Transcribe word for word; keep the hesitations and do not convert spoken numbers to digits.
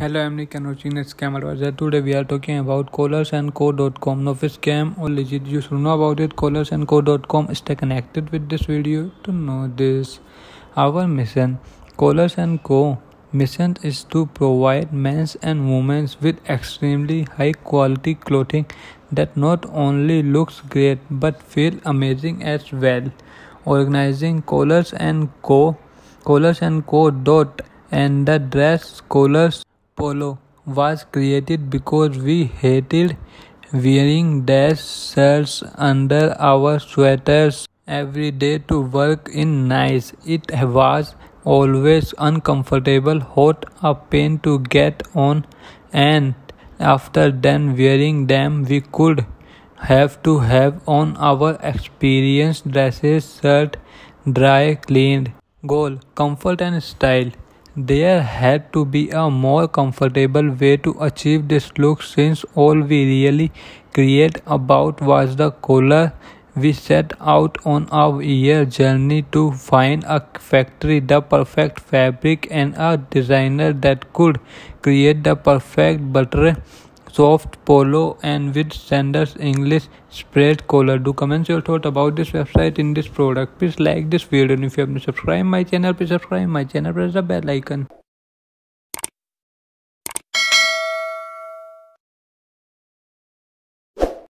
Hello, I'm Nikhil Anand, scam advisor. Today we are talking about collars and co dot com. Now, if scam or legit, you should know about it. collars and co dot com. Stay connected with this video to know this. Our mission, Collars and Co. mission is to provide men's and women's with extremely high quality clothing that not only looks great but feel amazing as well. Organizing Collars and Co. collars and co dot and the dress collars polo was created because we hated wearing dress shirts under our sweaters every day to work in nice. It was always uncomfortable, hot, a pain to get on, and after then wearing them we could have to have on our experienced dresses, shirt, dry, cleaned. Goal, comfort and style. There had to be a more comfortable way to achieve this look since all we really cared about was the collar. We set out on our year journey to find a factory, the perfect fabric, and a designer that could create the perfect butter, soft polo and with standards English spread collar. Do comment your thought about this website in this product. Please like this video, and if you haven't subscribed my channel, please subscribe my channel, press the bell icon.